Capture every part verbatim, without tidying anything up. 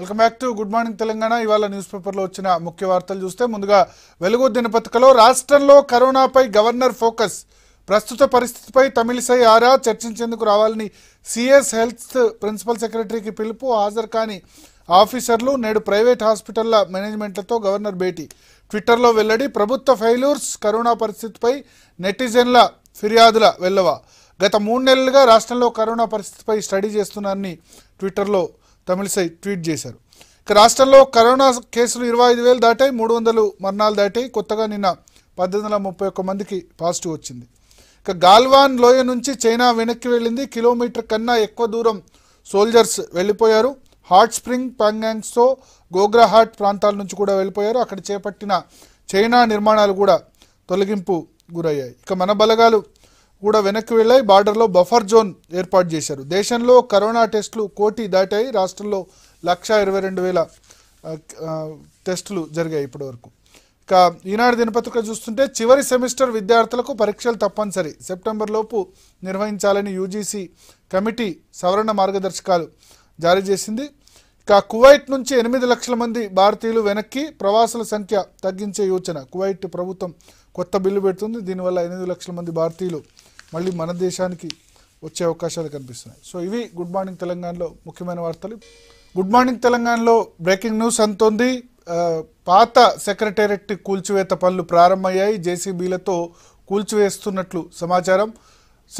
Welcome back to good morning Telangana. ఇవాళ news పేపర్లో వచ్చిన ముఖ్య వార్తలు చూస్తే ముందుగా వెలుగు దినపత్రికలో రాష్ట్రంలో కరోనాపై గవర్నర్ ఫోకస్, ప్రస్తుత పరిస్థితిపై తమిళిసై ఆరా చర్చించేందుకు రావాలని సిఎస్ హెల్త్ ప్రిన్సిపల్ సెక్రటరీకి పిలుపు, హాజరు కాని ఆఫీసర్లు నేడు ప్రైవేట్ హాస్పిటళ్ల మేనేజ్మెంట్లతో గవర్నర్ భేటీ, ట్విట్టర్లో వెల్లడి ప్రభుత్వ ఫెయిల్యూర్స్, కరోనా పరిస్థితిపై నెటిజన్ల ఫిర్యాదుల వెల్లవ। గత మూడు నెలలుగా రాష్ట్రంలో కరోనా పరిస్థితిపై స్టడీ చేస్తున్నారని ట్విట్టర్లో తమిళిసై ట్వీట్ చేశారు। ఇక రాష్ట్రంలో కరోనా కేసులు ఇరవై ఐదు వేలు దాటాయి, మూడు వందలు మరణాలు దాటాయి। కొత్తగా నిన్న పద్దెనిమిది వందల ముప్పై ఒక్క మందికి పాజిటివ్ వచ్చింది। ఇక గాల్వాన్ లోయ నుంచి చైనా వెనక్కి వెళ్ళింది, కిలోమీటర్ కన్నా ఎక్కువ దూరం సోల్జర్స్ వెళ్ళిపోయారు। హాట్ స్ప్రింగ్, పాంగ్యాంగ్సో, గోగ్రాహాట్ ప్రాంతాల నుంచి కూడా వెళ్ళిపోయారు। అక్కడ చేపట్టిన చైనా నిర్మాణాలు కూడా తొలగింపు గురయ్యాయి। ఇక మన బలగాలు కూడా వెనక్కి వెళ్ళాయి, బార్డర్లో బఫర్ జోన్ ఏర్పాటు చేశారు। దేశంలో కరోనా టెస్టులు కోటి దాటాయి, రాష్ట్రంలో లక్ష ఇరవై రెండు వేల టెస్టులు జరిగాయి ఇప్పటి వరకు। ఇక ఈనాడు దినపత్రిక చూస్తుంటే చివరి సెమిస్టర్ విద్యార్థులకు పరీక్షలు తప్పనిసరి, సెప్టెంబర్లోపు నిర్వహించాలని యూజీసీ కమిటీ సవరణ మార్గదర్శకాలు జారీ చేసింది। ఇక కువైట్ నుంచి ఎనిమిది లక్షల మంది భారతీయులు వెనక్కి, ప్రవాసుల సంఖ్య తగ్గించే యోచన కువైట్ ప్రభుత్వం కొత్త బిల్లు పెడుతుంది। దీనివల్ల ఎనిమిది లక్షల మంది భారతీయులు మళ్ళీ మన దేశానికి వచ్చే అవకాశాలు కనిపిస్తున్నాయి। సో ఇవి గుడ్ మార్నింగ్ తెలంగాణలో ముఖ్యమైన వార్తలు। గుడ్ మార్నింగ్ తెలంగాణలో బ్రేకింగ్ న్యూస్ అంతోంది, పాత సెక్రటేరియట్ కూల్చివేత పనులు ప్రారంభమయ్యాయి, జేసీబీలతో కూల్చివేస్తున్నట్లు సమాచారం।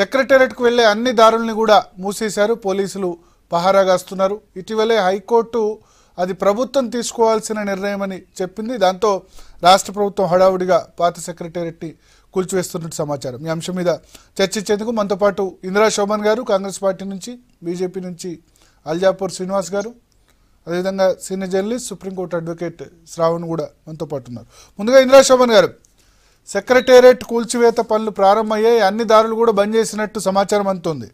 సెక్రటేరియట్కు వెళ్లే అన్ని దారుల్ని కూడా మూసేశారు, పోలీసులు పహారా కాస్తున్నారు। ఇటీవలే హైకోర్టు అది ప్రభుత్వం తీసుకోవాల్సిన నిర్ణయం అని చెప్పింది, దాంతో రాష్ట్ర ప్రభుత్వం హడావుడిగా పాత సెక్రటేరియట్ని కూల్చివేస్తున్నట్టు సమాచారం। ఈ అంశం మీద చర్చించేందుకు మనతో పాటు ఇందిరా శోభన్ గారు కాంగ్రెస్ పార్టీ నుంచి, బీజేపీ నుంచి అల్జాపూర్ శ్రీనివాస్ గారు, అదేవిధంగా senior journalist supreme court advocate Shravan కూడా మనతో పాటు ఉన్నారు। ముందుగా ఇందిరా శోభన్ గారు, సెక్రటేరియట్ కూల్చివేత పనులు ప్రారంభమయ్యాయి, అన్ని దారులు కూడా బంద్ చేసినట్టు సమాచారం అందుతోంది।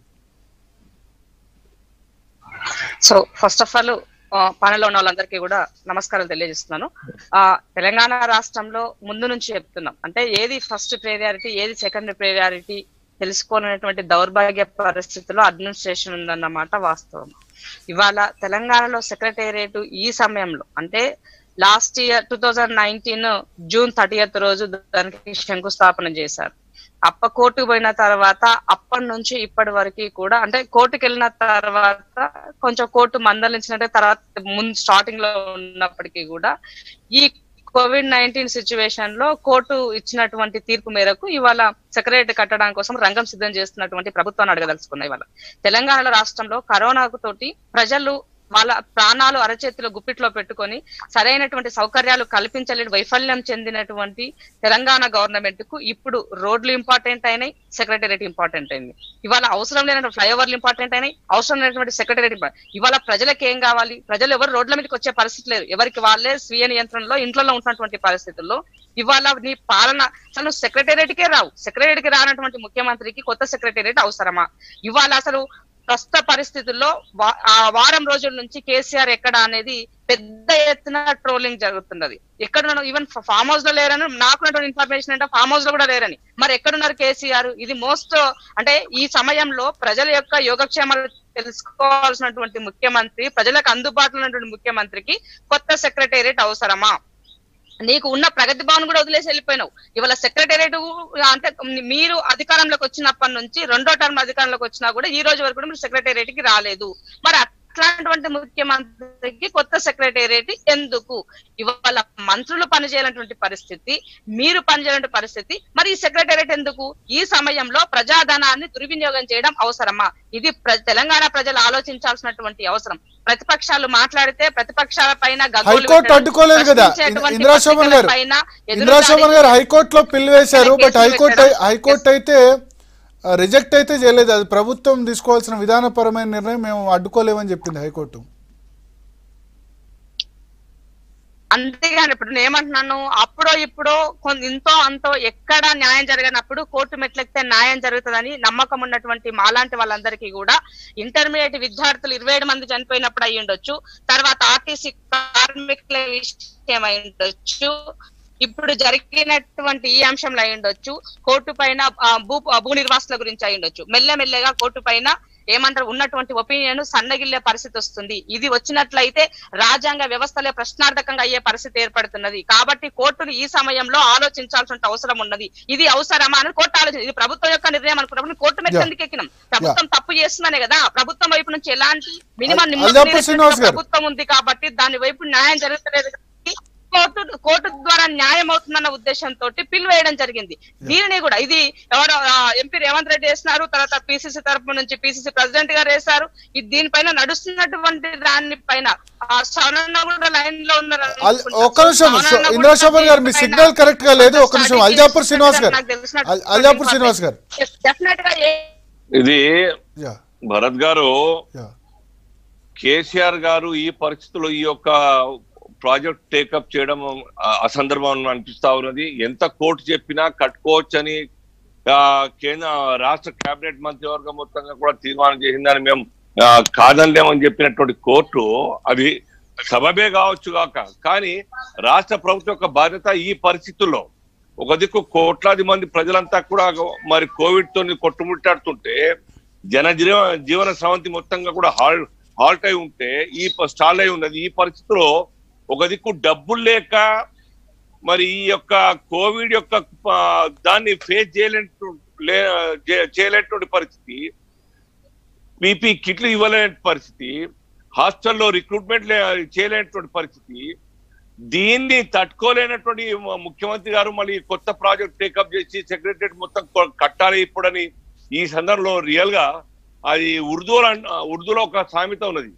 సో ఫస్ట్ ఆఫ్ ఆల్ పానలో ఉన్న వాళ్ళందరికీ కూడా నమస్కారాలు తెలియజేస్తున్నాను। ఆ తెలంగాణ రాష్ట్రంలో ముందు నుంచి చెప్తున్నాం, అంటే ఏది ఫస్ట్ ప్రియారిటీ ఏది సెకండ్ ప్రియారిటీ తెలుసుకోనటువంటి దౌర్భాగ్య పరిస్థితుల్లో అడ్మినిస్ట్రేషన్ ఉందన్నమాట వాస్తవం। ఇవాళ తెలంగాణలో సెక్రటేరియట్ ఈ సమయంలో, అంటే last year two thousand nineteen June thirtieth రోజు దానికి శంకుస్థాపన చేశారు। అప్ప కోర్టుకు పోయిన తర్వాత అప్పటి నుంచి ఇప్పటి వరకు కూడా, అంటే కోర్టుకు వెళ్ళిన తర్వాత కొంచెం కోర్టు మందలించినట్టే తర్వాత ముందు స్టార్టింగ్ లో ఉన్నప్పటికీ కూడా ఈ కోవిడ్ నైన్టీన్ సిచ్యువేషన్ లో కోర్టు ఇచ్చినటువంటి తీర్పు మేరకు ఇవాళ సెక్రటేరియట్ కట్టడానికి కోసం రంగం సిద్ధం చేస్తున్నటువంటి ప్రభుత్వాన్ని అడగదలుచుకున్నాయి। ఇవాళ తెలంగాణ రాష్ట్రంలో కరోనా తోటి ప్రజలు వాళ్ళ ప్రాణాలు అరచేతిలో గుప్పిట్లో పెట్టుకొని సరైనటువంటి సౌకర్యాలు కల్పించలేని వైఫల్యం చెందినటువంటి తెలంగాణ గవర్నమెంట్ కు ఇప్పుడు రోడ్లు ఇంపార్టెంట్ అయినాయి, సెక్రటేరియట్ ఇంపార్టెంట్ అయింది। ఇవాళ అవసరం లేనటువంటి ఫ్లైఓవర్లు ఇంపార్టెంట్ అయినాయి, అవసరం లేనటువంటి సెక్రటేరియట్ ఇంపార్టెంట్। ఇవాళ ప్రజలకు ఏం కావాలి, ప్రజలు ఎవరు రోడ్ల మీదకి వచ్చే పరిస్థితి లేదు, ఎవరికి వాళ్ళే స్వీయ నియంత్రణలో ఇంట్లో ఉన్నటువంటి పరిస్థితుల్లో ఇవాళ నీ పాలన అసలు సెక్రటేరియట్ కే రావు, సెక్రటేరియట్ కి రానటువంటి ముఖ్యమంత్రికి కొత్త సెక్రటేరియట్ అవసరమా? ఇవాళ అసలు ప్రస్తుత పరిస్థితుల్లో వారం రోజుల నుంచి కేసీఆర్ ఎక్కడ అనేది పెద్ద ఎత్తున ట్రోలింగ్ జరుగుతున్నది। ఎక్కడున్నాను, ఈవెన్ ఫామ్ హౌస్ లో లేరని నాకున్నటువంటి ఇన్ఫర్మేషన్ అంటే ఫామ్ హౌస్ లో కూడా లేరని, మరి ఎక్కడున్నారు కేసీఆర్? ఇది మోస్ట్, అంటే ఈ సమయంలో ప్రజల యొక్క యోగక్షేమాలు తెలుసుకోవాల్సినటువంటి ముఖ్యమంత్రి, ప్రజలకు అందుబాటులో ఉన్నటువంటి ముఖ్యమంత్రికి కొత్త సెక్రటేరియట్ అవసరమా? నీకు ఉన్న ప్రగతి భవన్ కూడా వదిలేసి వెళ్ళిపోయినావు, ఇవాళ సెక్రటేరియట్ అంటే మీరు అధికారంలోకి వచ్చినప్పటి నుంచి రెండో టర్మ్ అధికారంలోకి వచ్చినా కూడా ఈ రోజు వరకు కూడా మీరు సెక్రటేరియట్ కి రాలేదు, మరి అట్లాంటి ముఖ్యమంత్రికి కొత్త సెక్రటేరియట్ ఎందుకు? ఇవాళ మంత్రులు పనిచేయాలన్నటువంటి పరిస్థితి, మీరు పనిచేయాలంటే పరిస్థితి, మరి ఈ సెక్రటేరియట్ ఎందుకు? ఈ సమయంలో ప్రజాధనాన్ని దుర్వినియోగం చేయడం అవసరమా? ఇది తెలంగాణ ప్రజలు ఆలోచించాల్సినటువంటి అవసరం। ప్రతిపక్షాలు మాట్లాడితే ప్రతిపక్షాల పైన హైకోర్టు అడ్డుకోలేదు కదా ఇందిరా శోభన్ గారు, ఇందిరా శోభన్ గారు హైకోర్టులో పిల్లు వేశారు, బట్ హైకోర్టు హైకోర్టు అయితే రిజెక్ట్ అయితే చేయలేదు, అది ప్రభుత్వం తీసుకోవాల్సిన విధానపరమైన నిర్ణయం, మేము అడ్డుకోలేమని చెప్పింది హైకోర్టు। అంతేగాని ఇప్పుడు నేను ఏమంటున్నాను, అప్పుడో ఇప్పుడో ఇంతో అంతో ఎక్కడ న్యాయం జరగనప్పుడు కోర్టు మెట్లెక్కితే న్యాయం జరుగుతుందని నమ్మకం ఉన్నటువంటి మాలాంటి వాళ్ళందరికీ కూడా, ఇంటర్మీడియట్ విద్యార్థులు ఇరవై ఏడు మంది చనిపోయినప్పుడు అయ్యి ఉండొచ్చు, తర్వాత ఆర్టీసీ కార్మికుల విషయం అయి ఉండొచ్చు, ఇప్పుడు జరిగినటువంటి ఈ అంశంలో అయి ఉండొచ్చు, కోర్టు పైన భూ భూ నిర్వాసుల గురించి అయి ఉండొచ్చు, మెల్లమెల్లగా కోర్టు పైన ఏమంటారు ఉన్నటువంటి ఒపీనియన్ సన్నగిల్లే పరిస్థితి వస్తుంది. ఇది వచ్చినట్లయితే రాజ్యాంగ వ్యవస్థలే ప్రశ్నార్థకంగా అయ్యే పరిస్థితి ఏర్పడుతుంది. కాబట్టి కోర్టులు ఈ సమయంలో ఆలోచించాల్సిన అవసరం ఉన్నది. ఇది అవసరమా అని కోర్టు ఆలోచించింది. ఇది ప్రభుత్వం యొక్క నిర్ణయం అనుకున్నప్పుడు కోర్టు మీద ఎందుకు ఎక్కినాం? ప్రభుత్వం తప్పు చేస్తుందనే కదా. ప్రభుత్వం వైపు నుంచి ఎలాంటి మినిమం ప్రభుత్వం ఉంది కాబట్టి దాని వైపు న్యాయం జరుగుతలేదు. కోర్టు కోర్టు ద్వారా న్యాయం అవుతుందన్న ఉద్దేశంతో పిల్ వేయడం జరిగింది. దీనిని కూడా ఇది ఎవరు ఎంపీ రేవంత్ రెడ్డి వేసినారు, తర్వాత పిసిసి తరఫు నుంచి పిసిసి ప్రెసిడెంట్ గారు వేశారు. దీనిపైన నడుస్తున్నటువంటి దానిపైన ఇది భరత్ గారు కేసీఆర్ గారు ఈ పరిస్థితుల్లో ఈ యొక్క ప్రాజెక్ట్ టేకప్ చేయడం అసందర్భం అనిపిస్తా ఉన్నది. ఎంత కోర్టు చెప్పినా కట్టుకోవచ్చని కేంద్ర రాష్ట్ర కేబినెట్ మంత్రివర్గం మొత్తంగా కూడా తీర్మానం చేసిందని మేము కాదనలేమని చెప్పినటువంటి కోర్టు అది సబబే కావచ్చు కాక, కానీ రాష్ట్ర ప్రభుత్వం యొక్క బాధ్యత ఈ పరిస్థితుల్లో ఒక దిక్కు కోట్లాది మంది ప్రజలంతా కూడా మరి కోవిడ్ తో కొట్టుముట్టాడుతుంటే జన జీవన సవంతి మొత్తంగా కూడా హాల్ట్ హాల్ట్ అయి ఉంటే ఈ స్టాల్ అయి ఉన్నది. ఈ పరిస్థితిలో ఒక దిక్కు డబ్బులు లేక మరి ఈ యొక్క కోవిడ్ యొక్క దాన్ని ఫేస్ చేయలేని చేయలేనటువంటి పరిస్థితి, పీపీ కిట్లు ఇవ్వలేని పరిస్థితి, హాస్టల్లో రిక్రూట్మెంట్ చేయలేనటువంటి పరిస్థితి, దీన్ని తట్టుకోలేనటువంటి ముఖ్యమంత్రి గారు మళ్ళీ కొత్త ప్రాజెక్ట్ టేకప్ చేసి సెక్రటరియట్ మొత్తం కట్టాలి ఇప్పుడని ఈ సందర్భంలో రియల్ గా అది ఉర్దూలో ఉర్దూలో ఒక సామెత ఉన్నది,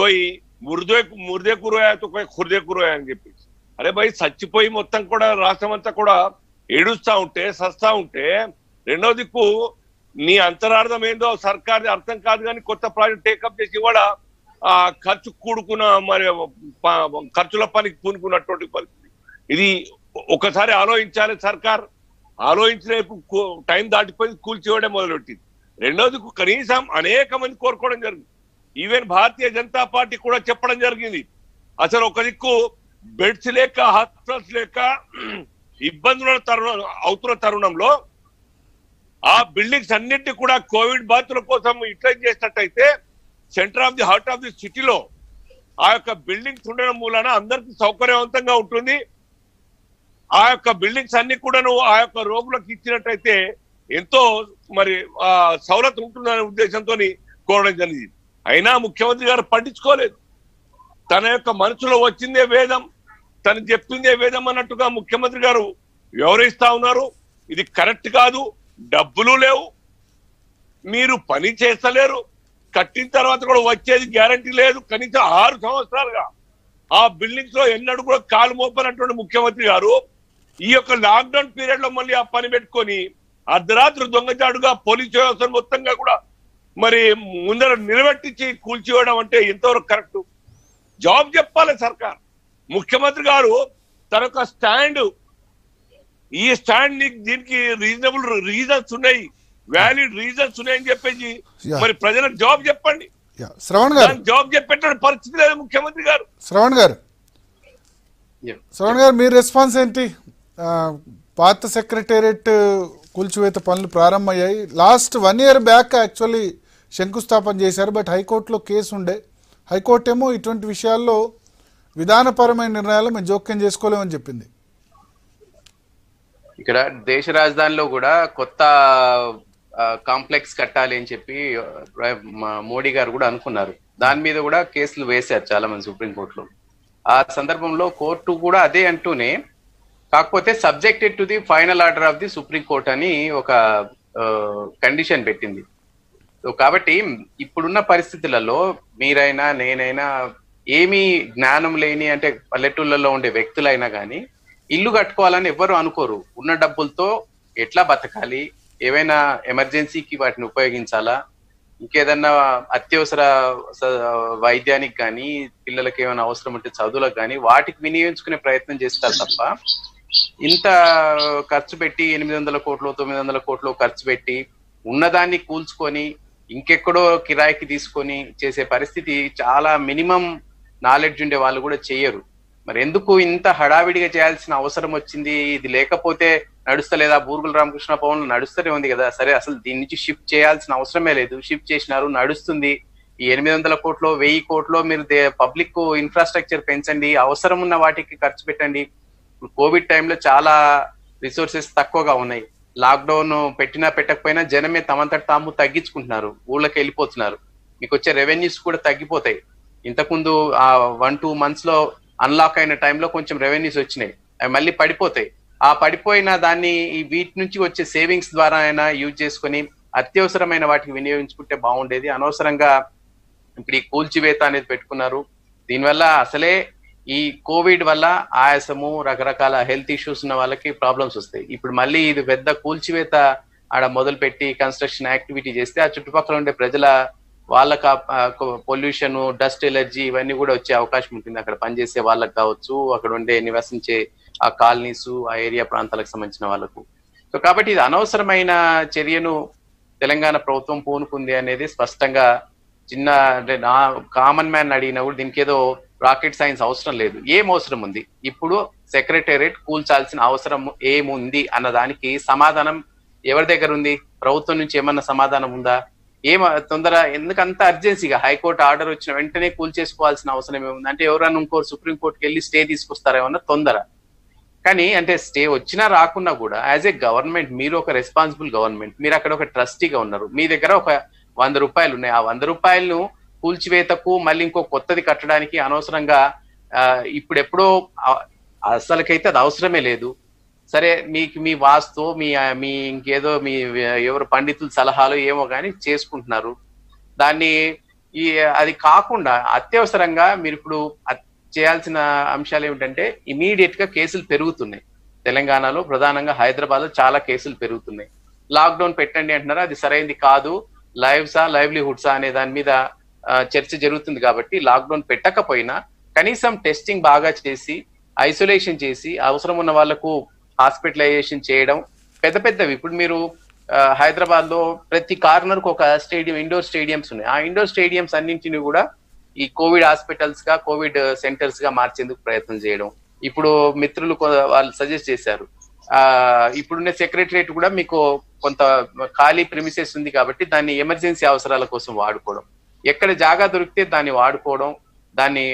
కొయి ముర్దే ముర్దే కురోయా తో ఖుర్దే కురోయా అని చెప్పేసి, అరే భయ్ చచ్చిపోయి మొత్తం కూడా రాష్ట్రం అంతా కూడా ఏడుస్తా ఉంటే సస్తా ఉంటే రెండో దిక్కు నీ అంతరార్థం ఏందో సర్కార్ అర్థం కాదు. కానీ కొత్త ప్రాజెక్ట్ టేకప్ చేసి కూడా ఆ ఖర్చు కూడుకున్న మరి ఖర్చుల పనికి పూనుకున్నటువంటి పరిస్థితి. ఇది ఒకసారి ఆలోచించాలి సర్కార్. ఆలోచించిన ఇప్పుడు టైం దాటిపోయి కూల్చివేయడం మొదలుపెట్టింది. రెండో దిక్కు కనీసం అనేక మంది కోరుకోవడం జరిగింది. ఈవెన్ భారతీయ జనతా పార్టీ కూడా చెప్పడం జరిగింది. అసలు ఒక దిక్కు బెడ్స్ లేక హాస్పిటల్స్ లేక ఇబ్బందుల తరుణం అవుతున్న తరుణంలో ఆ బిల్డింగ్స్ అన్నింటినీ కూడా కోవిడ్ బాధితుల కోసం యూటిలైజ్ చేసినట్టయితే centre of the heart of the సిటీలో ఆ యొక్క బిల్డింగ్స్ ఉండడం మూలన అందరికీ సౌకర్యవంతంగా ఉంటుంది. ఆ యొక్క బిల్డింగ్స్ అన్ని కూడా ఆ యొక్క రోగులకు ఇచ్చినట్టయితే ఎంతో మరి ఆ సౌలత్ ఉంటుందనే ఉద్దేశంతో కోరడం జరిగింది. అయినా ముఖ్యమంత్రి గారు పట్టించుకోలేదు. తన యొక్క మనసులో వచ్చిందే వేదం, తను చెప్పిందే వేదం అన్నట్టుగా ముఖ్యమంత్రి గారు వివరిస్తా ఉన్నారు. ఇది కరెక్ట్ కాదు. డబ్బులు లేవు, మీరు పని చేస్తలేరు, కట్టిన తర్వాత కూడా వచ్చేది గ్యారంటీ లేదు. కనీసం ఆరు సంవత్సరాలుగా ఆ బిల్డింగ్స్ లో ఎన్నడూ కూడా కాలు మోపనటువంటి ముఖ్యమంత్రి గారు ఈ యొక్క లాక్డౌన్ పీరియడ్ లో మళ్ళీ ఆ పని పెట్టుకొని అర్ధరాత్రి దొంగచాటుగా పోలీసు వ్యవస్థ మొత్తంగా కూడా మరి ముందర నిలబెట్టించి కూల్చివేయడం అంటే ఎంతవరకు కరెక్ట్? జాబ్ చెప్పాలి సర్కార్. ముఖ్యమంత్రి గారు తన యొక్క స్టాండ్, ఈ స్టాండ్ దీనికి రీజనబుల్ రీజన్స్ ఉన్నాయి, వ్యాలిడ్ రీజన్స్ ఉన్నాయని చెప్పేసి మరి ప్రజలకు జాబ్ చెప్పండి. శ్రవణ్ గారు జాబ్ చెప్పేట పరిస్థితి లేదు ముఖ్యమంత్రి గారు. శ్రవణ్ గారు శ్రవణ్ గారు మీ రెస్పాన్స్ ఏంటి? పాత సెక్రటేరియట్ కూల్చివేత పనులు ప్రారంభమయ్యాయి. Last one year back actually శంకుస్థాపన చేశారు. బట్ హైకోర్టులో కేసు ఉండే, హైకోర్టు ఏమో ఇటువంటి విషయాల్లో విధానపరమైన నిర్ణయాలు మేము జోక్యం చేసుకోలేమని చెప్పింది. ఇక్కడ దేశ రాజధానిలో కూడా కొత్త కాంప్లెక్స్ కట్టాలి అని చెప్పి మోడీ గారు కూడా అనుకున్నారు. దాని మీద కూడా కేసులు వేశారు చాలా మంది సుప్రీంకోర్టులో. ఆ సందర్భంలో కోర్టు కూడా అదే అంటూనే, కాకపోతే subjected to the final order of the supreme court అని ఒక కండిషన్ పెట్టింది. సో కాబట్టి ఇప్పుడున్న పరిస్థితులలో మీరైనా నేనైనా ఏమీ జ్ఞానం లేని అంటే పల్లెటూళ్ళలో ఉండే వ్యక్తులైనా కానీ ఇల్లు కట్టుకోవాలని ఎవ్వరు అనుకోరు. ఉన్న డబ్బులతో ఎట్లా బతకాలి, ఏవైనా ఎమర్జెన్సీకి వాటిని ఉపయోగించాలా, ఇంకేదన్నా అత్యవసర వైద్యానికి కానీ పిల్లలకి ఏమైనా అవసరం ఉంటే చదువులకు కానీ వాటికి వినియోగించుకునే ప్రయత్నం చేస్తారు తప్ప ఇంత ఖర్చు పెట్టి ఎనిమిది వందల కోట్లు తొమ్మిది వందల కోట్లు ఖర్చు పెట్టి ఉన్నదాన్ని కూల్చుకొని ఇంకెక్కడో కిరాయికి తీసుకొని చేసే పరిస్థితి చాలా మినిమం నాలెడ్జ్ ఉండే వాళ్ళు కూడా చేయరు. మరి ఎందుకు ఇంత హడావిడిగా చేయాల్సిన అవసరం వచ్చింది? ఇది లేకపోతే నడుస్తలేదా బూర్గుల రామకృష్ణ పవన్ నడుస్తూనే ఉంది కదా సరే అసలు దీని నుంచి షిఫ్ట్ చేయాల్సిన అవసరమే లేదు షిఫ్ట్ చేసినారు నడుస్తుంది ఈ ఎనిమిది వందల కోట్లలో వెయ్యి కోట్లలో మీరు పబ్లిక్ ఇన్ఫ్రాస్ట్రక్చర్ పెంచండి అవసరం ఉన్న వాటికి ఖర్చు పెట్టండి కోవిడ్ టైం లో చాలా రిసోర్సెస్ తక్కువగా ఉన్నాయి లాక్ డౌన్ పెట్టినా పెట్టకపోయినా జనమే తమంతట తాము తగ్గించుకుంటున్నారు ఊళ్ళకి వెళ్ళిపోతున్నారు మీకు వచ్చే రెవెన్యూస్ కూడా తగ్గిపోతాయి ఇంతకుముందు ఆ వన్ టూ మంత్స్ లో అన్లాక్ అయిన టైం లో కొంచెం రెవెన్యూస్ వచ్చినాయి అవి మళ్ళీ పడిపోతాయి ఆ పడిపోయిన దాన్ని ఈ వీటి నుంచి వచ్చే సేవింగ్స్ ద్వారా అయినా యూజ్ చేసుకొని అత్యవసరమైన వాటికి వినియోగించుకుంటే బాగుండేది అనవసరంగా ఇప్పుడు ఈ కూల్చివేత అనేది పెట్టుకున్నారు దీనివల్ల అసలే ఈ కోవిడ్ వల్ల ఆయాసము రకరకాల హెల్త్ ఇష్యూస్ ఉన్న వాళ్ళకి ప్రాబ్లమ్స్ వస్తాయి ఇప్పుడు మళ్ళీ ఇది పెద్ద కూల్చివేత ఆడ మొదలుపెట్టి కన్స్ట్రక్షన్ యాక్టివిటీ చేస్తే ఆ చుట్టుపక్కల ఉండే ప్రజల వాళ్ళకి పొల్యూషన్ డస్ట్ ఎలర్జీ ఇవన్నీ కూడా వచ్చే అవకాశం ఉంటుంది అక్కడ పనిచేసే వాళ్ళకి కావచ్చు అక్కడ ఉండే నివసించే ఆ కాలనీస్ ఆ ఏరియా ప్రాంతాలకు సంబంధించిన వాళ్ళకు సో కాబట్టి ఇది అనవసరమైన చర్యను తెలంగాణ ప్రభుత్వం పూనుకుంది అనేది స్పష్టంగా చిన్న అంటే నా కామన్ మ్యాన్ అడిగినా కూడా దీనికి ఏదో రాకెట్ సైన్స్ అవసరం లేదు ఏం అవసరం ఉంది ఇప్పుడు సెక్రటేరియట్ కూల్చాల్సిన అవసరం ఏముంది అన్న దానికి సమాధానం ఎవరి దగ్గర ఉంది ప్రభుత్వం నుంచి ఏమన్నా సమాధానం ఉందా ఏం తొందర ఎందుకంత అర్జెన్సీగా హైకోర్టు ఆర్డర్ వచ్చిన వెంటనే కూల్చేసుకోవాల్సిన అవసరం ఏముంది అంటే ఎవరైనా ఇంకో సుప్రీంకోర్టుకి వెళ్ళి స్టే తీసుకొస్తారేమన్నా తొందర కానీ అంటే స్టే వచ్చినా రాకున్నా కూడా యాజ్ ఏ గవర్నమెంట్ మీరు ఒక రెస్పాన్సిబుల్ గవర్నమెంట్ మీరు అక్కడ ఒక ట్రస్టీగా ఉన్నారు మీ దగ్గర ఒక వంద రూపాయలు ఉన్నాయి ఆ వంద రూపాయలను కూల్చివేతకు మళ్ళీ ఇంకో కొత్తది కట్టడానికి అనవసరంగా ఇప్పుడు ఎప్పుడో అసలుకైతే అది అవసరమే లేదు సరే మీకు మీ వాస్తు మీ మీ ఇంకేదో మీ ఎవరు పండితుల సలహాలు ఏమో కానీ చేసుకుంటున్నారు దాన్ని ఈ అది కాకుండా అత్యవసరంగా మీరు ఇప్పుడు చేయాల్సిన అంశాలు ఏమిటంటే ఇమీడియట్ గా కేసులు పెరుగుతున్నాయి తెలంగాణలో ప్రధానంగా హైదరాబాద్ లో చాలా కేసులు పెరుగుతున్నాయి లాక్డౌన్ పెట్టండి అంటున్నారు అది సరైంది కాదు లైవ్సా లైవ్లీహుడ్సా అనే దాని మీద చర్చ జరుగుతుంది కాబట్టి లాక్డౌన్ పెట్టకపోయినా కనీసం టెస్టింగ్ బాగా చేసి ఐసోలేషన్ చేసి అవసరం ఉన్న వాళ్లకు హాస్పిటలైజేషన్ చేయడం పెద్ద పెద్దవి ఇప్పుడు మీరు హైదరాబాద్ లో ప్రతి కార్నర్కు ఒక స్టేడియం ఇండోర్ స్టేడియంస్ ఉన్నాయి ఆ ఇండోర్ స్టేడియంస్ అన్నింటినీ కూడా ఈ కోవిడ్ హాస్పిటల్స్ గా కోవిడ్ సెంటర్స్ గా మార్చేందుకు ప్రయత్నం చేయడం ఇప్పుడు మిత్రులు వాళ్ళు సజెస్ట్ చేశారు ఆ ఇప్పుడున్న సెక్రటరియట్ కూడా మీకు కొంత ఖాళీ ప్రిమిసెస్ ఉంది కాబట్టి దాన్ని ఎమర్జెన్సీ అవసరాల కోసం వాడుకోవడం ఎక్కడ జాగా దొరికితే దాన్ని వాడుకోవడం దాన్ని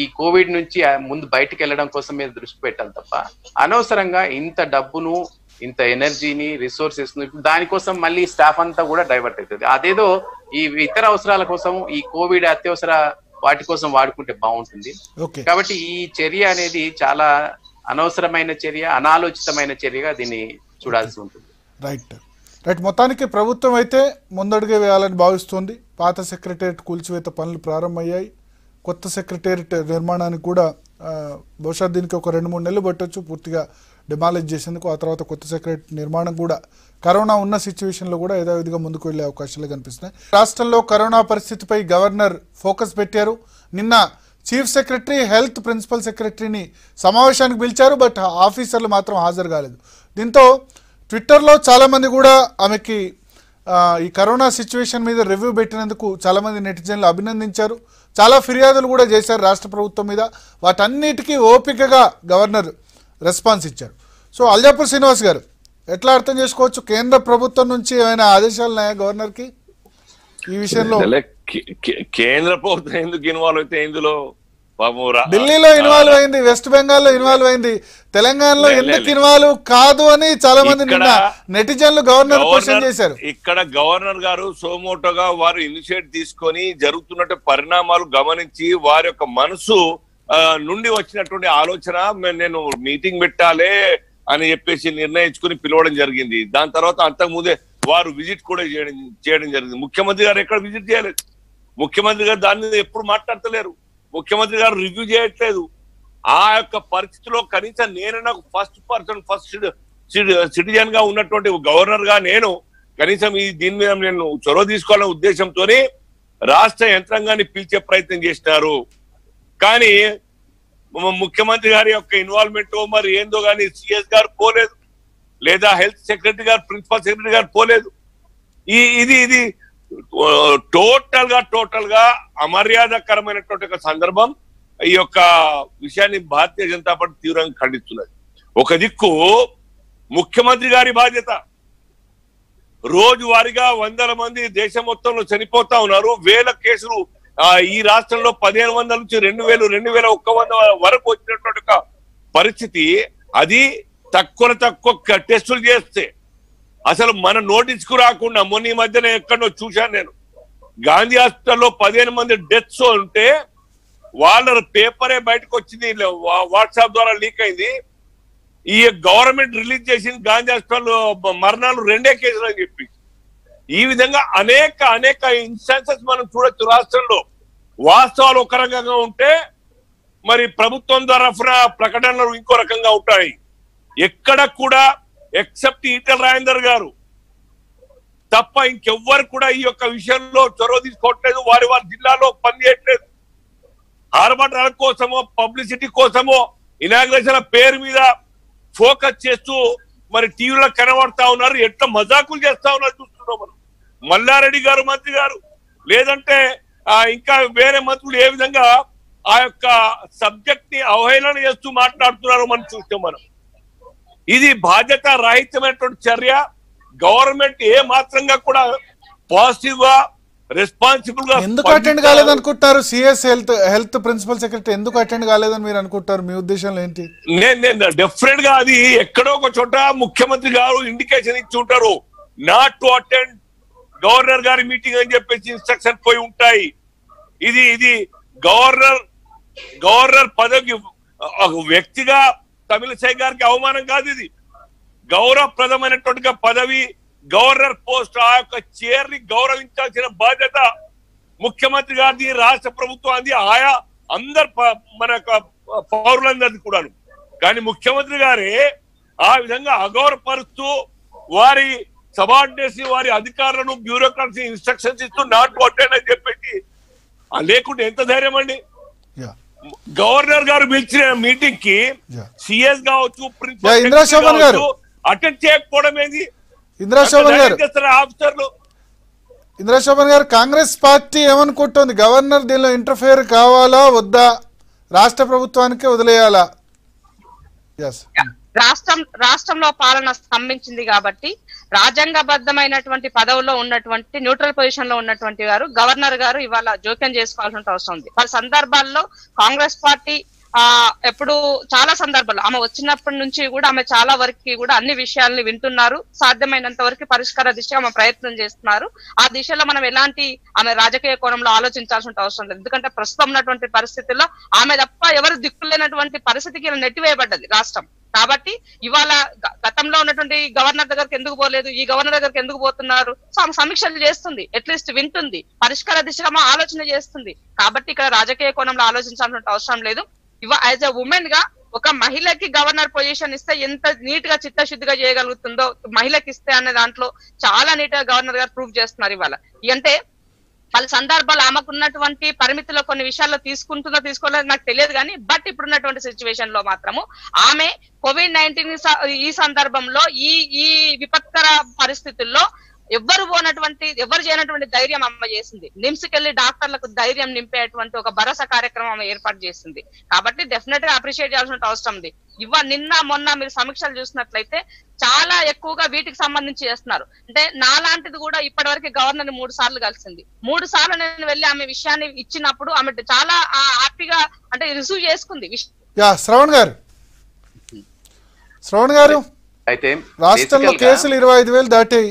ఈ కోవిడ్ నుంచి ముందు బయటకు వెళ్ళడం కోసం మీద దృష్టి పెట్టాలి తప్ప అనవసరంగా ఇంత డబ్బును ఇంత ఎనర్జీని రిసోర్సెస్ ను ఇప్పుడు దానికోసం మళ్ళీ స్టాఫ్ అంతా కూడా డైవర్ట్ అవుతుంది అదేదో ఈ ఇతర అవసరాల కోసం ఈ కోవిడ్ అత్యవసర వాటి కోసం వాడుకుంటే బాగుంటుంది కాబట్టి ఈ చర్య అనేది చాలా అనవసరమైన చర్య అనాలోచితమైన చర్యగా దీన్ని చూడాల్సి ఉంటుంది రైట్ రైట్ మొత్తానికి ప్రభుత్వం అయితే ముందడుగే వేయాలని భావిస్తోంది పాత సెక్రటేరియట్ కూల్చివేత పనులు ప్రారంభమయ్యాయి కొత్త సెక్రటేరియట్ నిర్మాణానికి కూడా బహుశా దీనికి ఒక రెండు మూడు నెలలు పట్టొచ్చు పూర్తిగా డిమాలిజ్ చేసేందుకు ఆ తర్వాత కొత్త సెక్రటేరియట్ నిర్మాణం కూడా కరోనా ఉన్న సిచ్యువేషన్లో కూడా యథావిధిగా ముందుకు వెళ్లే అవకాశాలు కనిపిస్తున్నాయి రాష్ట్రంలో కరోనా పరిస్థితిపై గవర్నర్ ఫోకస్ పెట్టారు నిన్న చీఫ్ సెక్రటరీ హెల్త్ ప్రిన్సిపల్ సెక్రటరీని సమావేశానికి పిలిచారు బట్ ఆఫీసర్లు మాత్రం హాజరు కాలేదు దీంతో ట్విట్టర్లో చాలామంది కూడా ఆమెకి ఈ కరోనా సిచ్యువేషన్ మీద రివ్యూ పెట్టినందుకు చాలామంది నెటిజన్లు అభినందించారు చాలా ఫిర్యాదులు కూడా చేశారు రాష్ట్ర ప్రభుత్వం మీద వాటన్నిటికీ ఓపికగా గవర్నర్ రెస్పాన్స్ ఇచ్చారు సో అల్జాపూర్ శ్రీనివాస్ గారు ఎట్లా అర్థం చేసుకోవచ్చు కేంద్ర ప్రభుత్వం నుంచి ఏమైనా ఆదేశాలు ఉన్నాయా గవర్నర్కి ఈ విషయంలో కేంద్ర ప్రభుత్వం ఎందుకు ఇన్వాల్వ్ అయితే ఇందులో ఢిల్లీలో ఇన్వాల్వ్ అయింది వెస్ట్ బెంగాల్లో ఇన్వాల్వ్ అయింది తెలంగాణలో ఎందుకు ఇన్వాల్వ్ కాదు అని చాలా మంది నెటిజన్లు గవర్నర్ క్వశ్చన్ చేశారు ఇక్కడ గవర్నర్ గారు సోమోటోగా వారు ఇనిషియేట్ తీసుకొని జరుగుతున్న పరిణామాలు గమనించి వారి యొక్క మనసు నుండి వచ్చినటువంటి ఆలోచన నేను మీటింగ్ పెట్టాలి అని చెప్పేసి నిర్ణయించుకుని పిలవడం జరిగింది దాని తర్వాత అంతకుముందే వారు విజిట్ కూడా చేయడం చేయడం జరిగింది ముఖ్యమంత్రి గారు ఎక్కడ విజిట్ చేయలేదు ముఖ్యమంత్రి గారు దాని మీద ఎప్పుడు మాట్లాడతలేరు ముఖ్యమంత్రి గారు రివ్యూ చేయట్లేదు ఆ యొక్క పరిస్థితిలో కనీసం నేనైనా ఫస్ట్ పర్సన్ ఫస్ట్ సిటిజన్ గా ఉన్నటువంటి గవర్నర్ గా నేను కనీసం ఈ దీని మీద నేను చొరవ తీసుకోవాలనే ఉద్దేశంతో రాష్ట్ర యంత్రాంగాన్ని పిలిచే ప్రయత్నం చేసినారు కానీ ముఖ్యమంత్రి గారి యొక్క ఇన్వాల్వ్మెంట్ మరి ఏందో కానీ సిఎస్ గారు పోలేదు లేదా హెల్త్ సెక్రటరీ గారు ప్రిన్సిపల్ సెక్రటరీ గారు పోలేదు ఈ ఇది ఇది టోటల్ గా టోటల్ గా అమర్యాదకరమైనటువంటి ఒక సందర్భం ఈ యొక్క విషయాన్ని భారతీయ జనతా పార్టీ తీవ్రంగా ఖండిస్తున్నది ఒక దిక్కు ముఖ్యమంత్రి గారి బాధ్యత. రోజువారీగా వందల మంది దేశం మొత్తంలో చనిపోతా ఉన్నారు. వేల కేసులు ఈ రాష్ట్రంలో పదిహేను వందల నుంచి రెండు వేలు రెండు వేల ఒక్క వంద వరకు వచ్చినటువంటి పరిస్థితి. అది తక్కువ తక్కువ టెస్టులు చేస్తే అసలు మన నోటీస్కు రాకుండా మొన్న ఈ మధ్యనే ఎక్కడో చూశాను నేను, గాంధీ హాస్పిటల్లో పదిహేను మంది డెత్స్ ఉంటే వాళ్ళ పేపరే బయటకు వచ్చింది, వాట్సాప్ ద్వారా లీక్ అయింది. ఈ గవర్నమెంట్ రిలీజ్ చేసింది గాంధీ హాస్పిటల్ మరణాలు రెండే కేసులు అని చెప్పి. ఈ విధంగా అనేక అనేక ఇన్స్టాన్సెస్ మనం చూడొచ్చు రాష్ట్రంలో. వాస్తవాలు ఒక రకంగా ఉంటే మరి ప్రభుత్వం తరఫున ప్రకటనలు ఇంకో రకంగా ఉంటాయి. ఎక్కడ కూడా ఎక్సెప్ట్ ఈటల రాజేందర్ గారు తప్ప ఇంకెవ్వరు కూడా ఈ యొక్క విషయంలో చొరవ తీసుకోవట్లేదు. వారి వారి జిల్లాలో పని చేయట్లేదు. ఆర్భటాల కోసమో పబ్లిసిటీ కోసమో ఇనాగ్రేషన్ పేరు మీద ఫోకస్ చేస్తూ మరి టీవీలో కనబడతా ఉన్నారు. ఎట్లా మజాకులు చేస్తా ఉన్నారు చూస్తున్నాం మనం. మల్లారెడ్డి గారు మంత్రి గారు లేదంటే ఇంకా వేరే మంత్రులు ఏ విధంగా ఆ యొక్క సబ్జెక్ట్ ని అవహేళన చేస్తూ మాట్లాడుతున్నారు మనం చూస్తాం మనం. ఇది బాధ్యత రాహిత్యమైనటువంటి చర్య. గవర్నమెంట్ ఏ మాత్రంగా కూడా పాజిటివ్ గా రెస్పాన్సిబుల్ గా ఎందుకు అటెండ్ కాలేదనుకుంటారు? CS health health principal secretary ఎందుకు అటెండ్ కాలేదని మీరు అనుకుంటారు? మీ ఉద్దేశంలో ఏంటి? నేను డెఫినెట్ గా అది ఎక్కడో ఒక చోట ముఖ్యమంత్రి గారు ఇండికేషన్ ఇచ్చి ఉంటారు, నాట్ టు అటెండ్ గవర్నర్ గారి మీటింగ్ అని చెప్పేసి ఇన్స్ట్రక్షన్ పోయి ఉంటాయి. ఇది ఇది గవర్నర్ గవర్నర్ పదవికి ఒక వ్యక్తిగా తమిళిసై గారికి అవమానం కాదు. ఇది గౌరవప్రదమైనటువంటి పదవి, గవర్నర్ పోస్ట్. ఆ యొక్క చైర్ ని గౌరవించాల్సిన బాధ్యత ముఖ్యమంత్రి గారిది, రాష్ట్ర ప్రభుత్వాన్ని, ఆయా అందరు మన యొక్క పౌరులందరిది కూడాను. కానీ ముఖ్యమంత్రి గారే ఆ విధంగా అగౌరవపరుస్తూ వారి సబార్డినేట్స్ ని, వారి అధికారులను, బ్యూరోక్రాట్స్ ఇన్స్ట్రక్షన్స్ ఇస్తూ నాట్ అటెండ్ అని చెప్పేసి లేకుంటే ఎంత ధైర్యం అండి. గవర్నర్ గారు పిలిచిన మీటింగ్ కి సిఎస్ కావచ్చు, ప్రిన్సిపల్ గారు అటెండ్ చేయకపోవడం ఏంది? ఇంద్రా శోభన్ గారు, కాంగ్రెస్ పార్టీ ఏమనుకుంటోంది? గవర్నర్ దీనిలో ఇంటర్ఫియర్ కావాలా వద్దా? రాష్ట్ర ప్రభుత్వానికి వదిలేయాలా? రాష్ట్రం రాష్ట్రంలో పాలన స్తంభించింది కాబట్టి రాజ్యాంగబద్ధమైనటువంటి పదవుల్లో ఉన్నటువంటి న్యూట్రల్ పొజిషన్ లో ఉన్నటువంటి వారు గవర్నర్ గారు ఇవాళ జోక్యం చేసుకోవాల్సిన అవసరం ఉంది. పలు సందర్భాల్లో కాంగ్రెస్ పార్టీ ఆ ఎప్పుడు చాలా సందర్భాల్లో ఆమె వచ్చినప్పటి నుంచి కూడా ఆమె చాలా వరకు కూడా అన్ని విషయాల్ని వింటున్నారు. సాధ్యమైనంత వరకు పరిష్కార దిశగా ఆమె ప్రయత్నం చేస్తున్నారు. ఆ దిశలో మనం ఎలాంటి ఆమె రాజకీయ కోణంలో ఆలోచించాల్సిన అవసరం లేదు. ఎందుకంటే ప్రస్తుతం ఉన్నటువంటి పరిస్థితుల్లో ఆమె తప్ప ఎవరు దిక్కులేనటువంటి పరిస్థితికి నెట్టివేయబడ్డది రాష్ట్రం. కాబట్టి ఇవాళ గతంలో ఉన్నటువంటి గవర్నర్ దగ్గరికి ఎందుకు పోలేదు, ఈ గవర్నర్ దగ్గరికి ఎందుకు పోతున్నారు? సో ఆమె సమీక్షలు చేస్తుంది, అట్లీస్ట్ వింటుంది, పరిష్కార దిశగా ఆలోచన చేస్తుంది. కాబట్టి ఇక్కడ రాజకీయ కోణంలో ఆలోచించాల్సిన అవసరం లేదు. ఇవ యాజ్ అ ఉమెన్ గా ఒక మహిళకి గవర్నర్ పొజిషన్ ఇస్తే ఎంత నీట్ గా చిత్తశుద్ధిగా చేయగలుగుతుందో మహిళకి ఇస్తే అనే దాంట్లో చాలా నీట్ గా గవర్నర్ గారు ప్రూవ్ చేస్తున్నారు ఇవాళ. అంటే వాళ్ళ సందర్భాలు ఆమెకున్నటువంటి పరిమితిలో కొన్ని విషయాల్లో తీసుకుంటుందో తీసుకోలేదో నాకు తెలియదు కానీ బట్ ఇప్పుడున్నటువంటి సిచ్యువేషన్ లో మాత్రము ఆమె కోవిడ్ నైన్టీన్ ఈ సందర్భంలో ఈ ఈ విపత్కర పరిస్థితుల్లో ఎవ్వరు పోనటువంటి ఎవరు చేయనటువంటి ధైర్యం అమ్మ చేసింది. నిమ్స్కెళ్లి డాక్టర్లకు ధైర్యం నింపేటువంటి ఒక భరోసా కార్యక్రమం ఆమె ఏర్పాటు చేసింది. కాబట్టి డెఫినెట్ గా అప్రిషియేట్ చేయాల్సిన అవసరం ఉంది. ఇవ్వ నిన్న మొన్న మీరు సమీక్షలు చూసినట్లయితే చాలా ఎక్కువగా వీటికి సంబంధించి చేస్తున్నారు. అంటే నాలాంటిది కూడా ఇప్పటి వరకు గవర్నర్ ని మూడు సార్లు కలిసింది. మూడు సార్లు నేను వెళ్ళి ఆమె విషయాన్ని ఇచ్చినప్పుడు ఆమె చాలా హ్యాపీగా అంటే రిసీవ్ చేసుకుంది. శ్రవణ్ గారు శ్రవణ్ గారు అయితే రాష్ట్రంలో కేసులు ఇరవై ఐదు వేలు దాటాయి.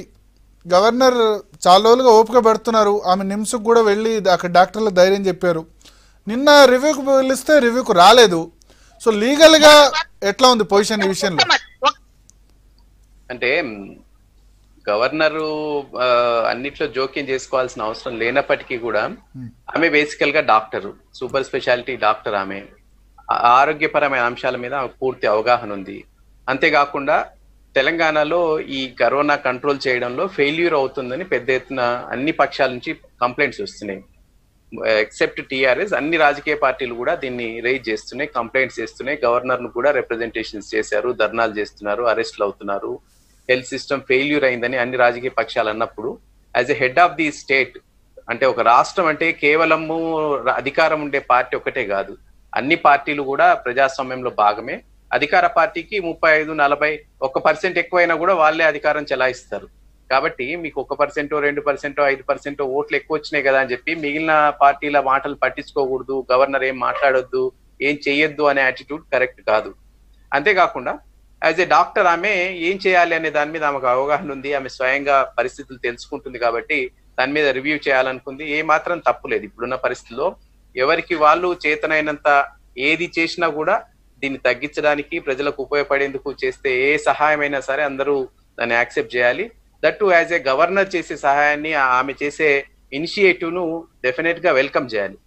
గవర్నర్ చాలా రోజులుగా ఓపిక పెడుతున్నారు. ఆమె నిమ్స్కు కూడా వెళ్ళి అక్కడ డాక్టర్ల ధైర్యం చెప్పారు. నిన్న రివ్యూకి పిలిస్తే రివ్యూకు రాలేదు. సో లీగల్ గా ఎట్లా ఉంది పొజిషన్ ఈ విషయంలో? అంటే గవర్నరు అన్నిట్లో జోక్యం చేసుకోవాల్సిన అవసరం లేనప్పటికీ కూడా ఆమె బేసికల్ గా డాక్టరు, సూపర్ స్పెషాలిటీ డాక్టర్. ఆమె ఆరోగ్యపరమైన అంశాల మీద పూర్తి అవగాహన ఉంది. అంతేకాకుండా తెలంగాణలో ఈ కరోనా కంట్రోల్ చేయడంలో ఫెయిల్యూర్ అవుతుందని పెద్ద ఎత్తున అన్ని పక్షాల నుంచి కంప్లైంట్స్ వస్తున్నాయి. ఎక్సెప్ట్ టీఆర్ఎస్ అన్ని రాజకీయ పార్టీలు కూడా దీన్ని రేజ్ చేస్తున్నాయి, కంప్లైంట్స్ చేస్తున్నాయి. గవర్నర్ను కూడా రిప్రజెంటేషన్స్ చేశారు, ధర్నాలు చేస్తున్నారు, అరెస్ట్లు అవుతున్నారు. హెల్త్ సిస్టమ్ ఫెయిల్యూర్ అయిందని అన్ని రాజకీయ పక్షాలు అన్నప్పుడు as a head of the state, అంటే ఒక రాష్ట్రం అంటే కేవలము అధికారం ఉండే పార్టీ ఒకటే కాదు, అన్ని పార్టీలు కూడా ప్రజాస్వామ్యంలో భాగమే. అధికార పార్టీకి ముప్పై ఐదు నలభై ఒక శాతం ఎక్కువైనా కూడా వాళ్ళే అధికారం చెలాయిస్తారు కాబట్టి మీకు ఒక శాతం రెండు శాతం ఐదు శాతం ఓట్లు ఎక్కువ వచ్చేనే కదా అని చెప్పి మిగిలిన పార్టీల మాటలు పట్టించుకోకూడదు గవర్నర్ ఏం మాట్లాడొద్దు ఏం చేయొద్దు అనే యాటిట్యూడ్ కరెక్ట్ కాదు అంతే కాకుండా యాజ్ ఏ డాక్టర్ ఆమె ఏం చేయాలి అనే దాని మీద ఆమెకు అవగాహన ఉంది ఆమె స్వయంగా పరిస్థితులు తెలుసుకుంటుంది కాబట్టి దాని మీద రివ్యూ చేయాలనుకుంది ఏ మాత్రం తప్పులేదు ఇప్పుడున్న పరిస్థితుల్లో ఎవరికి వాళ్ళు చేతనైనంత ఏది చేసినా కూడా దీన్ని తగ్గించడానికి ప్రజలకు ఉపయోగపడేందుకు చేస్తే ఏ సహాయమైనా సరే అందరూ దాన్ని యాక్సెప్ట్ చేయాలి దట్ యాజ్ ఏ గవర్నర్ చేసే సహాయాన్ని ఆమె చేసే ఇనిషియేటివ్ ను డెఫినెట్ గా వెల్కమ్ చేయాలి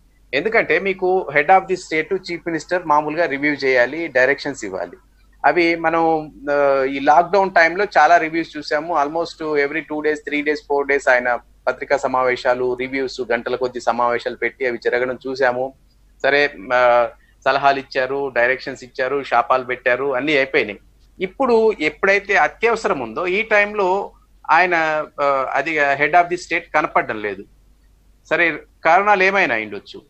ఎందుకంటే మీకు head of the state chief minister మామూలుగా రివ్యూ చేయాలి డైరెక్షన్స్ ఇవ్వాలి అవి మనం ఈ లాక్డౌన్ టైంలో చాలా రివ్యూస్ చూసాము almost every two days three days four days ఆయన పత్రికా సమావేశాలు రివ్యూస్ గంటల కొద్ది సమావేశాలు పెట్టి అవి జరగడం చూసాము సరే సలహాలు ఇచ్చారు డైరెక్షన్స్ ఇచ్చారు శాపాలు పెట్టారు అన్ని అయిపోయినాయి ఇప్పుడు ఎప్పుడైతే అత్యవసరం ఉందో ఈ టైంలో ఆయన అది హెడ్ ఆఫ్ ది స్టేట్ కనపడడం లేదు సరే కారణాలు ఏమైనా ఉండొచ్చు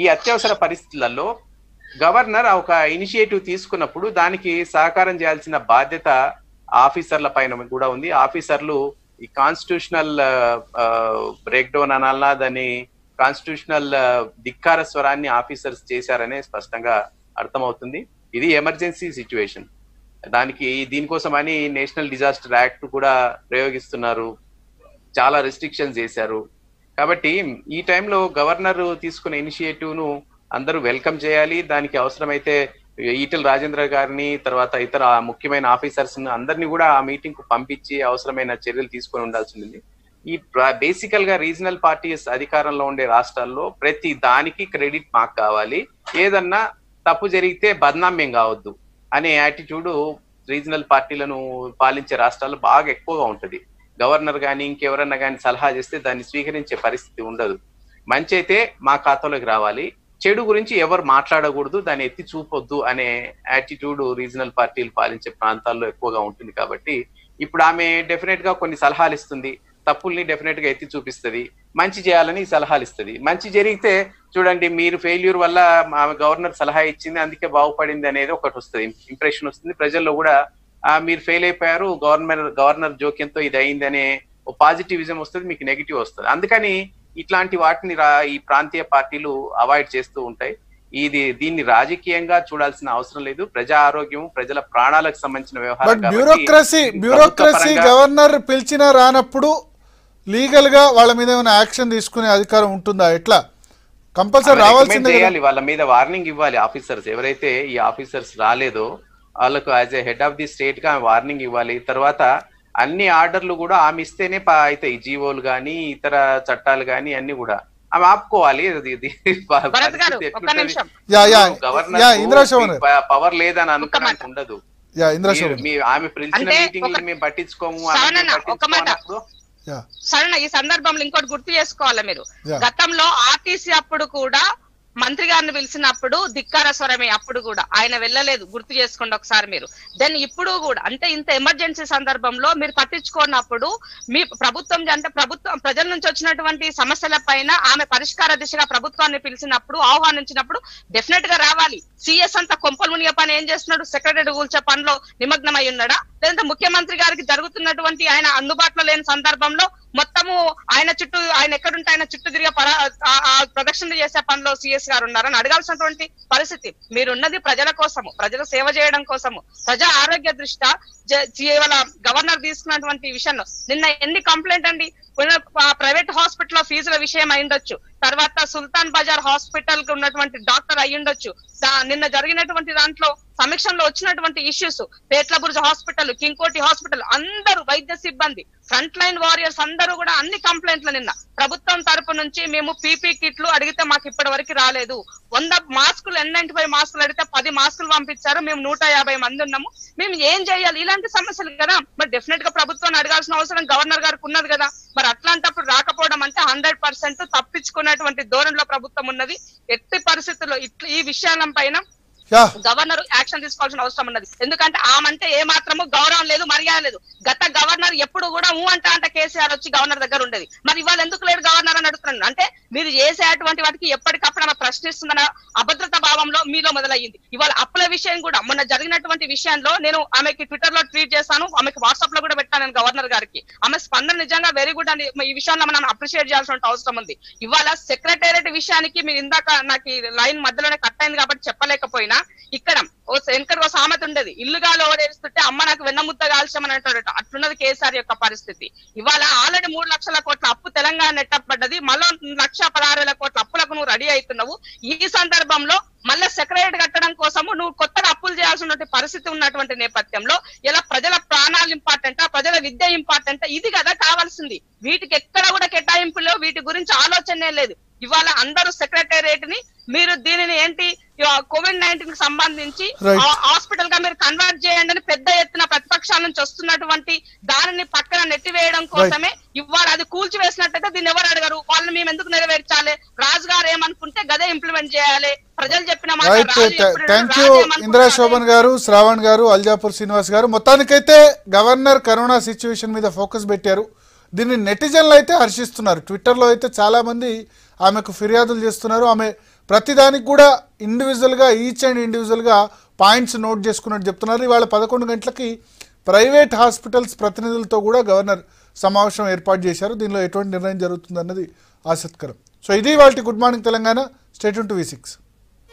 ఈ అత్యవసర పరిస్థితులలో గవర్నర్ ఒక ఇనిషియేటివ్ తీసుకున్నప్పుడు దానికి సహకారం చేయాల్సిన బాధ్యత ఆఫీసర్ల పైన కూడా ఉంది ఆఫీసర్లు ఈ కాన్స్టిట్యూషనల్ బ్రేక్ డౌన్ అనాలన్నా దాన్ని కాన్స్టిట్యూషనల్ ధిక్కార స్వరాన్ని ఆఫీసర్స్ చేశారనే స్పష్టంగా అర్థమవుతుంది ఇది ఎమర్జెన్సీ సిచ్యువేషన్ దానికి దీనికోసం అని నేషనల్ డిజాస్టర్ యాక్ట్ కూడా ప్రయోగిస్తున్నారు చాలా రెస్ట్రిక్షన్స్ చేశారు కాబట్టి ఈ టైంలో గవర్నర్ తీసుకున్న ఇనిషియేటివ్ ను అందరూ వెల్కమ్ చేయాలి దానికి అవసరమైతే ఈటెల రాజేంద్ర గారిని తర్వాత ఇతర ముఖ్యమైన ఆఫీసర్స్ అందరినీ కూడా ఆ మీటింగ్ కు పంపించి అవసరమైన చర్యలు తీసుకొని ఉండాల్సింది ఈ బేసికల్ గా రీజనల్ పార్టీస్ అధికారంలో ఉండే రాష్ట్రాల్లో ప్రతి దానికి క్రెడిట్ మాకు కావాలి ఏదన్నా తప్పు జరిగితే బద్నామ్యం కావద్దు అనే యాటిట్యూడ్ రీజనల్ పార్టీలను పాలించే రాష్ట్రాల్లో బాగా ఎక్కువగా ఉంటుంది గవర్నర్ కానీ ఇంకెవరన్నా కానీ సలహా చేస్తే దాన్ని స్వీకరించే పరిస్థితి ఉండదు మంచి అయితే మా ఖాతాలోకి రావాలి చెడు గురించి ఎవరు మాట్లాడకూడదు దాన్ని ఎత్తి చూపొద్దు అనే యాటిట్యూడ్ రీజనల్ పార్టీలు పాలించే ప్రాంతాల్లో ఎక్కువగా ఉంటుంది కాబట్టి ఇప్పుడు ఆమె డెఫినెట్ గా కొన్ని సలహాలు ఇస్తుంది తప్పుల్ని డెఫినెట్ గా ఎత్తి చూపిస్తుంది మంచి చేయాలని సలహాలు ఇస్తుంది మంచి జరిగితే చూడండి మీరు ఫెయిల్యూర్ వల్ల ఆమె గవర్నర్ సలహా ఇచ్చింది అందుకే బాగుపడింది అనేది ఒకటి వస్తుంది ఇంప్రెషన్ వస్తుంది ప్రజల్లో కూడా మీరు ఫెయిల్ అయిపోయారు గవర్నర్ గవర్నర్ జోక్యంతో ఇది అయింది అనే పాజిటివిజం వస్తుంది మీకు నెగిటివ్ వస్తుంది అందుకని ఇట్లాంటి వాటిని ఈ ప్రాంతీయ పార్టీలు అవాయిడ్ చేస్తూ ఉంటాయి ఇది దీన్ని రాజకీయంగా చూడాల్సిన అవసరం లేదు ప్రజా ఆరోగ్యం ప్రజల ప్రాణాలకు సంబంధించిన వ్యవహారం బ్యూరోక్రసీ బ్యూరోక్రసీ గవర్నర్ పిలిచినా రానప్పుడు లీగల్ గా వాళ్ళ మీద ఏమైనా యాక్షన్ తీసుకునే అధికారం ఉంటుందా ఎట్లా కంపల్సరీ రావాల్సిందే చేయాలి వాళ్ళ మీద వార్నింగ్ ఇవ్వాలి ఆఫీసర్స్ ఎవరైతే ఈ ఆఫీసర్స్ రాలేదో వాళ్ళకు as a head of the state గా వార్నింగ్ ఇవ్వాలి తర్వాత అన్ని ఆర్డర్లు కూడా ఆమె ఇస్తేనే అవుతాయి జీవోలు కానీ ఇతర చట్టాలు కానీ అన్ని కూడా ఆమె ఆపుకోవాలి గవర్నర్ పవర్ లేదని అనుకోవడానికి ఉండదు ఆమె పిలిచిన మీటింగ్ మేము పట్టించుకోము సరేనా ఈ సందర్భంలో ఇంకోటి గుర్తు చేసుకోవాలి మీరు గతంలో ఆర్టీసీ అప్పుడు కూడా మంత్రి గారిని పిలిచినప్పుడు ధిక్కార స్వరమే అప్పుడు కూడా ఆయన వెళ్ళలేదు గుర్తు చేసుకోండి ఒకసారి మీరు దెన్ ఇప్పుడు కూడా అంటే ఇంత ఎమర్జెన్సీ సందర్భంలో మీరు పట్టించుకున్నప్పుడు మీ ప్రభుత్వం అంటే ప్రభుత్వం ప్రజల నుంచి వచ్చినటువంటి సమస్యల పైన ఆమె పరిష్కార దిశగా ప్రభుత్వాన్ని పిలిచినప్పుడు ఆహ్వానించినప్పుడు డెఫినెట్ గా రావాలి సీఎస్ అంతా కొంపలు మునిగే పని ఏం చేస్తున్నాడు సెక్రటరీ కూల్చే పనిలో నిమగ్నమై ఉన్నాడా లేదంటే ముఖ్యమంత్రి గారికి జరుగుతున్నటువంటి ఆయన అందుబాటులో లేని సందర్భంలో మొత్తము ఆయన చుట్టూ ఆయన ఎక్కడుంటే ఆయన చుట్టూ తిరిగే ప్రదక్షిణలు చేసే పనిలో సీఎస్ గారు ఉన్నారని అడగాల్సినటువంటి పరిస్థితి మీరున్నది ప్రజల కోసము ప్రజల సేవ చేయడం కోసము ప్రజా ఆరోగ్య దృష్ట్యా కేవల గవర్నర్ తీసుకున్నటువంటి విషయంలో నిన్న ఎన్ని కంప్లైంట్ అండి ప్రైవేట్ హాస్పిటల్లో ఫీజుల విషయం అయ్యుండొచ్చు తర్వాత సుల్తాన్ బజార్ హాస్పిటల్ కు ఉన్నటువంటి డాక్టర్ అయ్యుండొచ్చు నిన్న జరిగినటువంటి దాంట్లో సమీక్షంలో వచ్చినటువంటి issues Petlaburj hospital Kingkoti hospital అందరూ వైద్య సిబ్బంది ఫ్రంట్ లైన్ వారియర్స్ అందరూ కూడా అన్ని కంప్లైంట్లు నిన్న ప్రభుత్వం తరపు నుంచి మేము పీపీ కిట్లు అడిగితే మాకు ఇప్పటి వరకు రాలేదు వంద మాస్కులు ఎన్ నైన్టీ ఫైవ్ మాస్కులు అడిగితే పది మాస్కులు పంపించారు మేము నూట యాభై మంది ఉన్నాము మేము ఏం చేయాలి ఇలాంటి సమస్యలు కదా మరి డెఫినెట్ గా ప్రభుత్వాన్ని అడగాల్సిన అవసరం గవర్నర్ గారికి ఉన్నది కదా మరి అట్లాంటప్పుడు రాకపోవడం అంటే హండ్రెడ్ పర్సెంట్ తప్పించుకున్నటువంటి ధోరణిలో ప్రభుత్వం ఉన్నది ఎట్టి పరిస్థితుల్లో ఇట్లా ఈ విషయాల పైన గవర్నర్ యాక్షన్ తీసుకోవాల్సిన అవసరం ఉన్నది. ఎందుకంటే ఆమంటే ఏ మాత్రమూ గౌరవం లేదు, మర్యాద లేదు. గత గవర్నర్ ఎప్పుడు కూడా ఊ అంట అంట కేసీఆర్ వచ్చి గవర్నర్ దగ్గర ఉండేది. మరి ఇవాళ ఎందుకు లేరు గవర్నర్ అని అడుగుతున్నాను. అంటే మీరు చేసేటువంటి వాటికి ఎప్పటికప్పుడు అలా ప్రశ్నిస్తున్న అభద్రత భావంలో మీలో మొదలయ్యింది. ఇవాళ అప్పుల విషయం కూడా మొన్న జరిగినటువంటి విషయంలో నేను ఆమెకి ట్విట్టర్ లో ట్వీట్ చేశాను, ఆమెకి వాట్సాప్ లో కూడా పెట్టాను గవర్నర్ గారికి. ఆమె స్పందన నిజంగా వెరీ గుడ్ అని ఈ విషయంలో మనం అప్రిషియేట్ చేయాల్సిన అవసరం ఉంది. ఇవాళ సెక్రటేరియట్ విషయానికి మీరు ఇందాక నాకు లైన్ మధ్యలోనే కట్ అయింది కాబట్టి చెప్పలేకపోయినా, ఇక్కడ వెనకటి ఓ సామెత ఉండేది, ఇల్లుగా ఓడేస్తుంటే అమ్మ నాకు వెన్నముద్ద కాల్చమని అంటాడు. అట్లున్నది కేసీఆర్ యొక్క పరిస్థితి. ఇవాళ ఆల్రెడీ మూడు లక్షల కోట్ల అప్పు తెలంగాణ నెట్టబడ్డది, మళ్ళీ లక్ష పదహారు వేల కోట్ల అప్పులకు నువ్వు రెడీ అవుతున్నావు. ఈ సందర్భంలో మళ్ళీ సెక్రటేరియట్ కట్టడం కోసము నువ్వు కొత్తగా అప్పులు చేయాల్సిన పరిస్థితి ఉన్నటువంటి నేపథ్యంలో ఇలా ప్రజల ప్రాణాలు ఇంపార్టెంట్, ప్రజల విద్య ఇంపార్టెంట్, ఇది కదా కావాల్సింది. వీటికి ఎక్కడ కూడా కేటాయింపులో వీటి గురించి ఆలోచనే లేదు. ఇవాళ అందరూ సెక్రటేరియట్ ని మీరు దీనిని ఏంటి కోవిడ్ నైన్టీన్ కి సంబంధించి హాస్పిటల్ గా మీరు కన్వర్ట్ చేయండి అని పెద్ద ఎత్తున ప్రతిపక్షాల నుంచి వస్తున్నటువంటి దానిని పక్కన నెట్టివేయడం కోసమే ఇవాళ అది కూల్చివేసినట్టయితే దీన్ని ఎవరు అడగరు. వాళ్ళని మేము ఎందుకు నెరవేర్చాలి? రాజు గారు ఏమనుకుంటే గదే ఇంప్లిమెంట్ చేయాలి, ప్రజలు చెప్పిన మాట. థ్యాంక్ యూ ఇంద్రా శోభన్ గారు, శ్రావణ్ గారు, అల్జాపూర్ శ్రీనివాస్ గారు. మొత్తానికైతే గవర్నర్ కరోనా సిచ్యువేషన్ మీద ఫోకస్ పెట్టారు. దీన్ని నెటిజన్లు అయితే హర్షిస్తున్నారు. ట్విట్టర్లో అయితే చాలామంది ఆమెకు ఫిర్యాదులు చేస్తున్నారు. ఆమె ప్రతిదానికి కూడా ఇండివిజువల్గా ఈచ్ అండ్ ఇండివిజువల్గా పాయింట్స్ నోట్ చేసుకున్నట్టు చెప్తున్నారు. ఇవాళ పదకొండు గంటలకి ప్రైవేట్ హాస్పిటల్స్ ప్రతినిధులతో కూడా గవర్నర్ సమావేశం ఏర్పాటు చేశారు. దీనిలో ఎటువంటి నిర్ణయం జరుగుతుందన్నది ఆసక్తికరం. సో ఇది ఇవాళ good morning Telangana. Stay tune to V six.